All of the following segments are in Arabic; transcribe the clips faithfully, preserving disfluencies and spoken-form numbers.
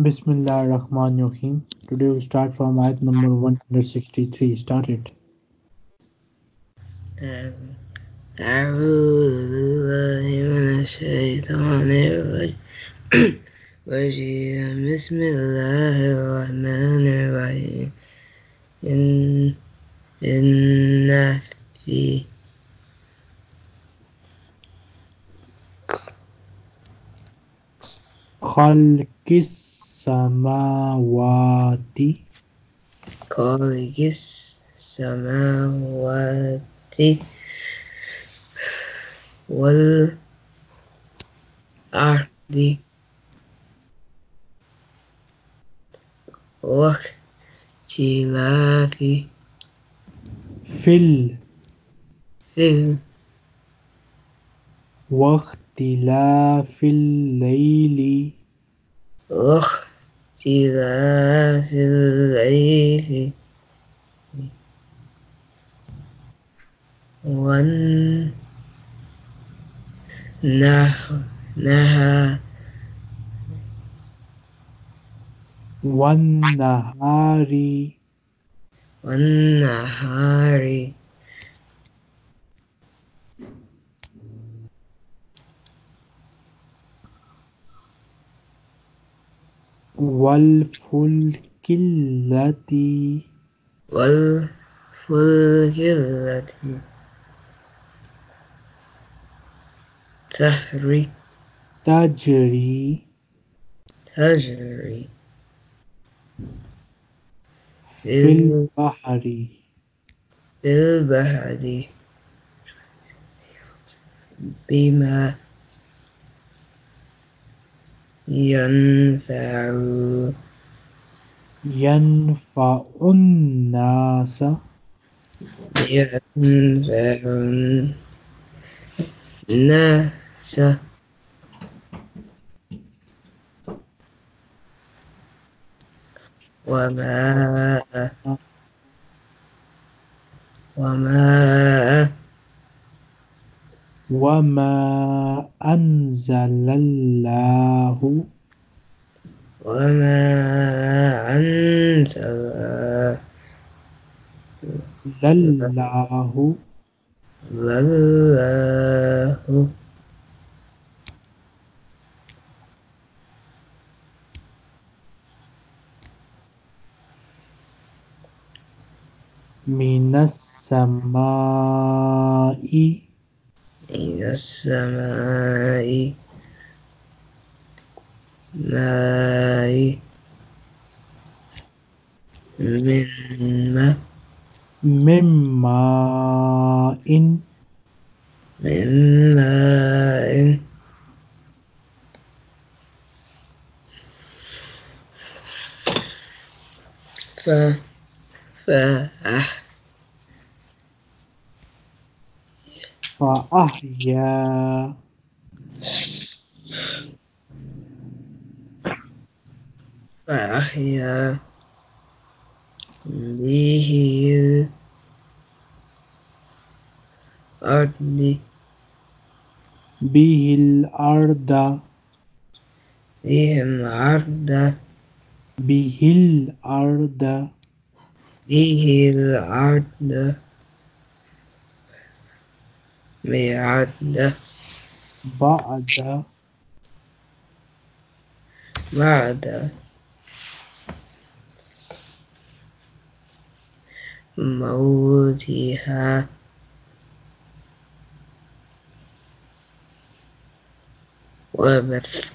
Bismillah Rahman Rahim. Today we start from ayat number one hundred sixty-three. Start it. Bismillahirrahmanirrahim. In inna fi khalqis samawati Khalqis samawati wal ardi waqtilafi fil fil waqtilafil layli waqt اختلاف الليل والنهار والنهار والنهار والفلك التي والفلك التي تجري تجري تجري في البحر في البحر بما ينفع ينفع الناس ينفع الناس وما وما وما أنزل الله وما أنزل الله والله من السماء من السماء ماء من ماء من ماء من ماء ف ف فأحيا فأحيا به الأرض به الأرض به الأرض به الأرض به الأرض بعد بعد بعد موتها وبث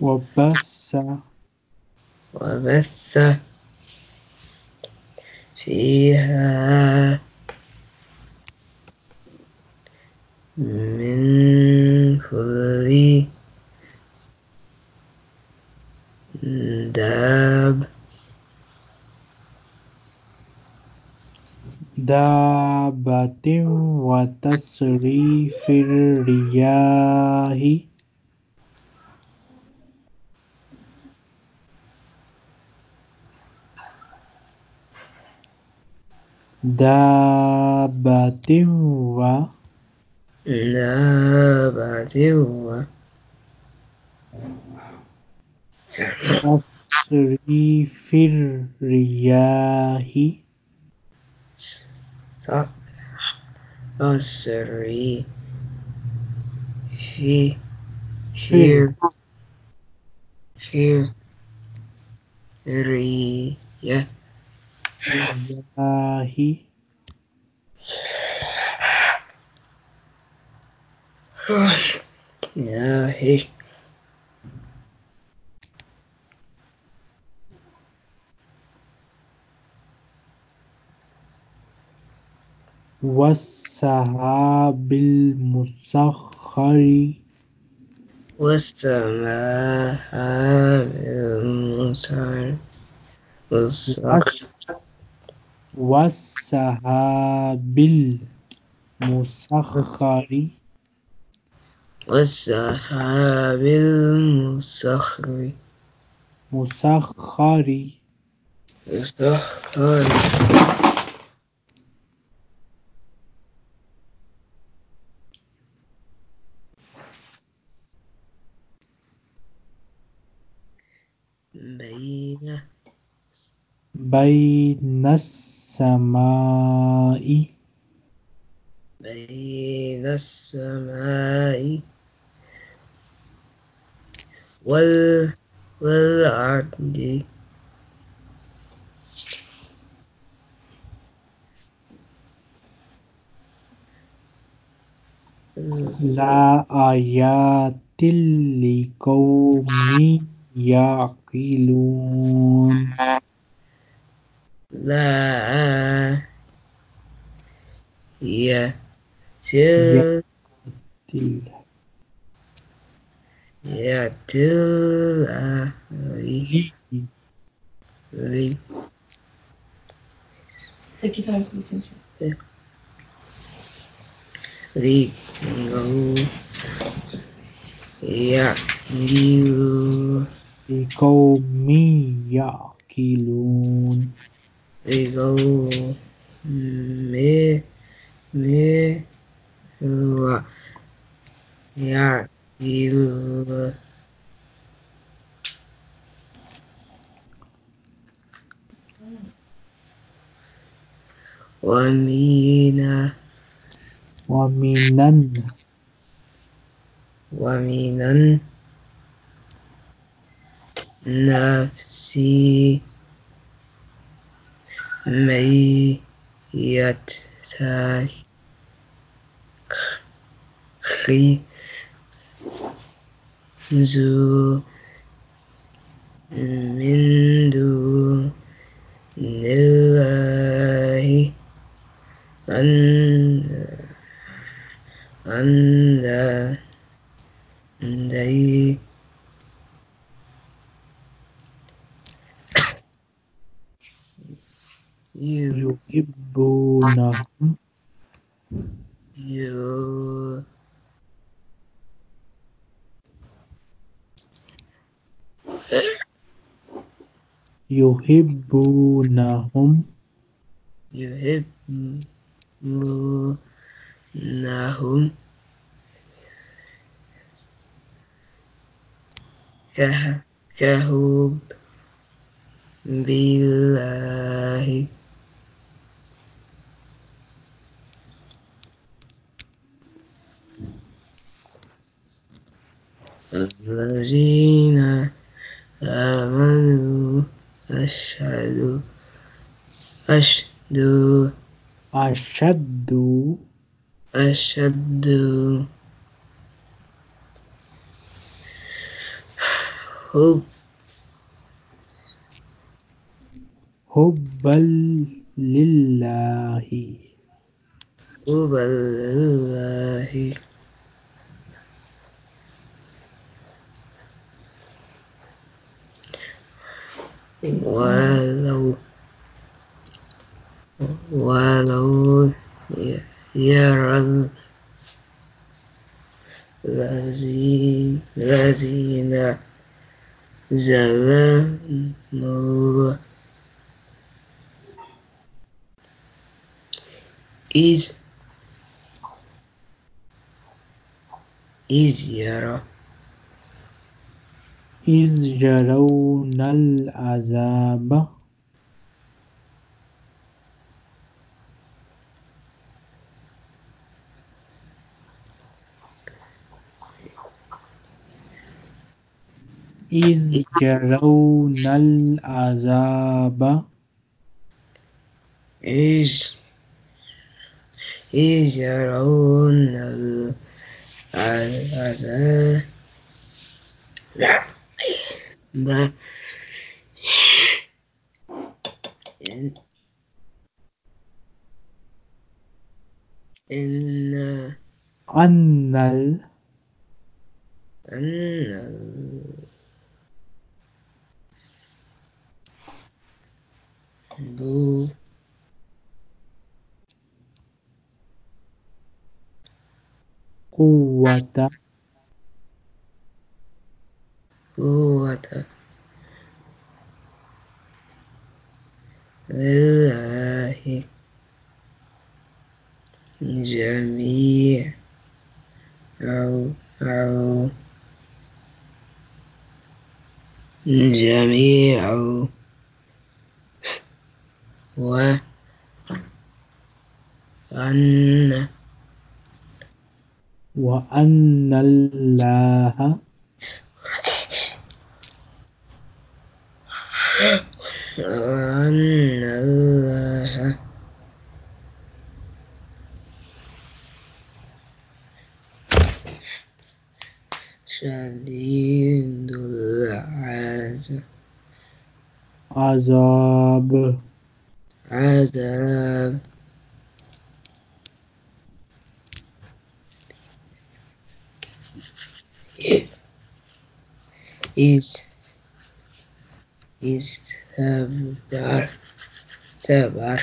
وبث وبث فيها من كل داب دابة وتصريف الرياح دابة و دابة و تصريف الرياح تصريف في في في الرياح Yeah, he. والسحاب المسخر والسماء المسخر والسحاب المسخر والسحاب المسخر مسخر مسخر بين بين السماء بين السماء وال والأرض لا آيات لقوم يعقلون لا آيات Yeah, till uh, we, we. Take your time, yeah. We go. Yeah, you. We go me ya kilun. We go me me uh, yeah. You Wamina Waminan Waminan Nafsi May Yat Kli Zu Mindu Nilahi And And Day You Ibuna You يحبونهم يحبونهم كحب بالله الذين آمنوا أشهد أشهد أشهد أشهد حب حبا لله حبا لله ولو ولو يرى الذين ظلموا إذ إذ يرى إذ يرون العذاب إذ يرون العذاب إذ إذ يرون العذاب إن أن أن Go Kuwata Kuwata Allahi Jami Au Au Jami Au وأن وأن الله وأن الله شديد العذاب عذاب is is sabar sabar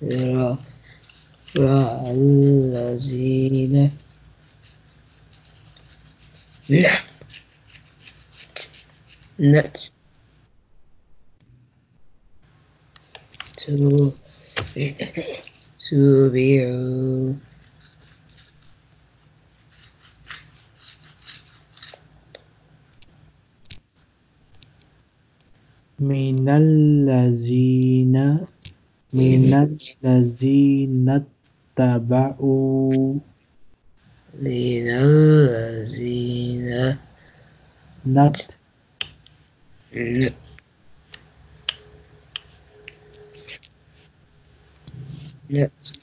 ra ra allazina nuts To be, to be oh, minallazina, minallazina taba'u, minallazina not, not. Yes.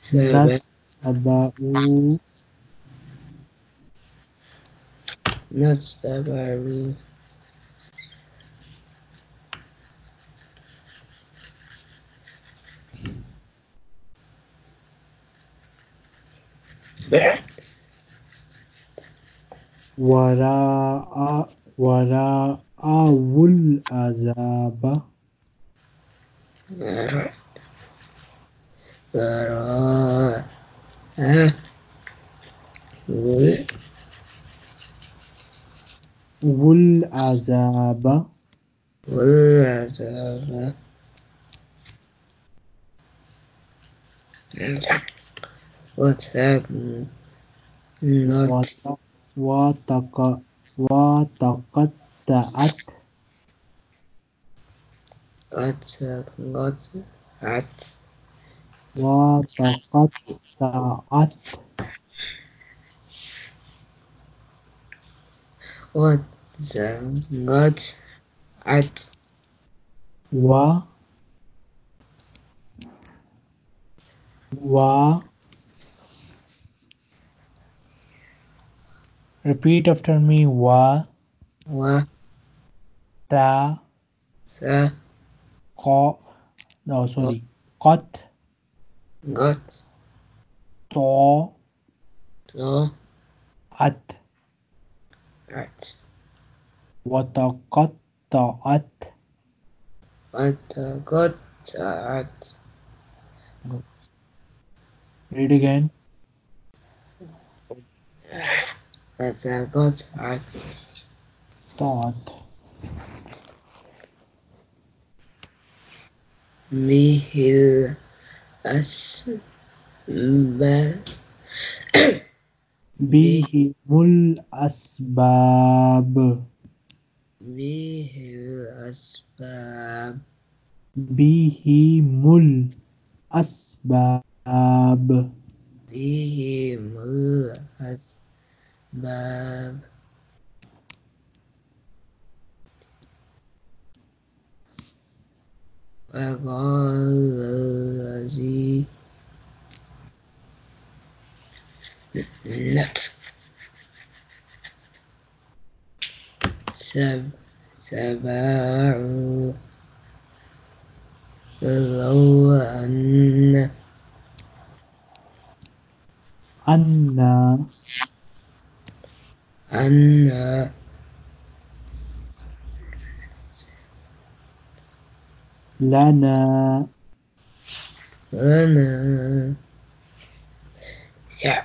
So that's about you. That's about you. Wara wara awul azaba. Wara wul azaba wul azaba what's that not wataka wataqatta'at At what at what at what the gods at wa wa repeat after me wa wa ta sa Ko, no, sorry. Got. Got. To. To. At. At. What a got to at. What a got to at. Good. Read again. What a got to at. To at. Mihil asbab Bihimul asbab. Bihil asbab. Bihimul asbab. Bihimul asbab. وقال الذي نت سب سباع لو أن أن أن لنا لنا شعب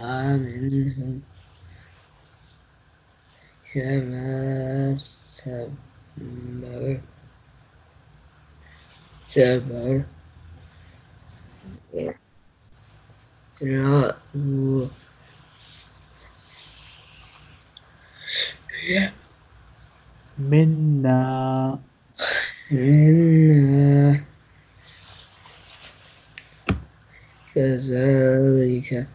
منهم كما سبر سبر لا منا منا كذلك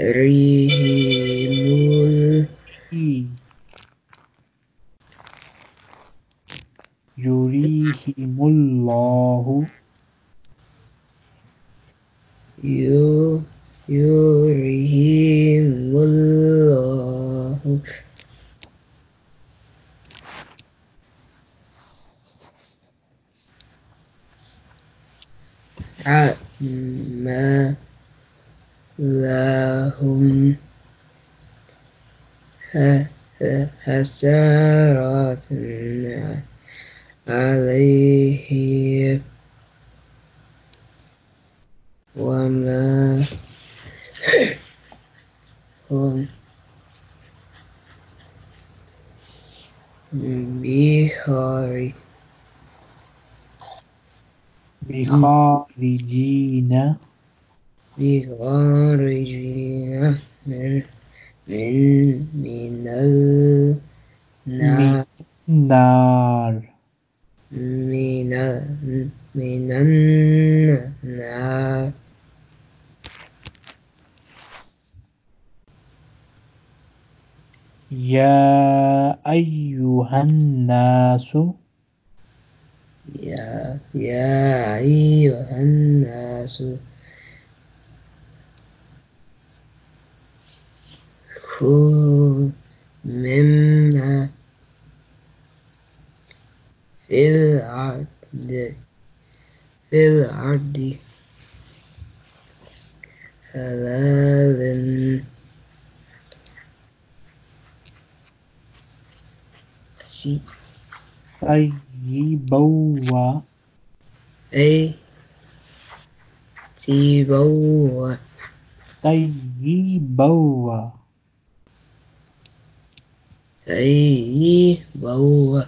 ريهم يريهم الله يو يريهم الله عما لهم حسرات عليهم وما هم بخارج بخارجين بخارجين من من من النار من من النار يا أيها الناس يا يا أيها الناس كلوا مما في الأرض في الأرض حلالا طيبا أي طيبا طيبا طيبا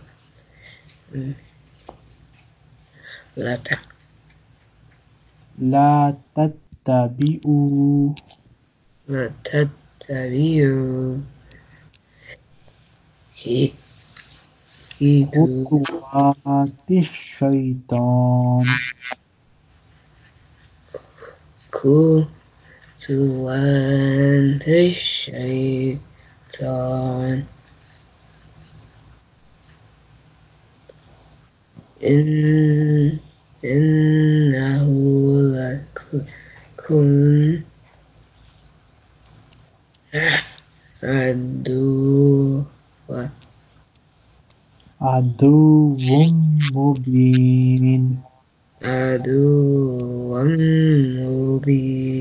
لا ت لا تتبعوا لا تتبعوا شيء خطوات الشيطان خطوات الشيطان إن إنه لكم عدو عدو مبين عدو مبين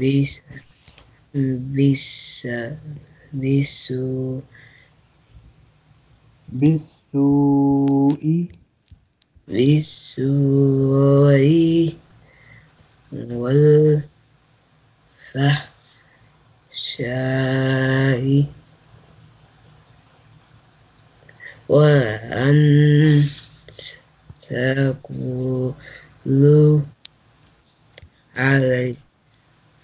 bis bis bisu bisui bisui wal fahsha'i wa an taqulu alai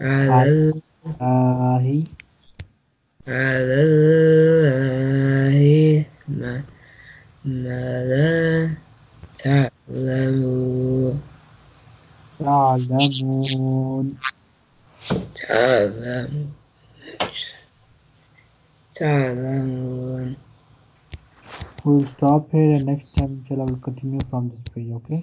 alallahi alallahi ma ma la ta'lamu ta'lamun ta'lamun ta'lamun. We'll stop here, and next time inshallah we'll continue from this page, okay?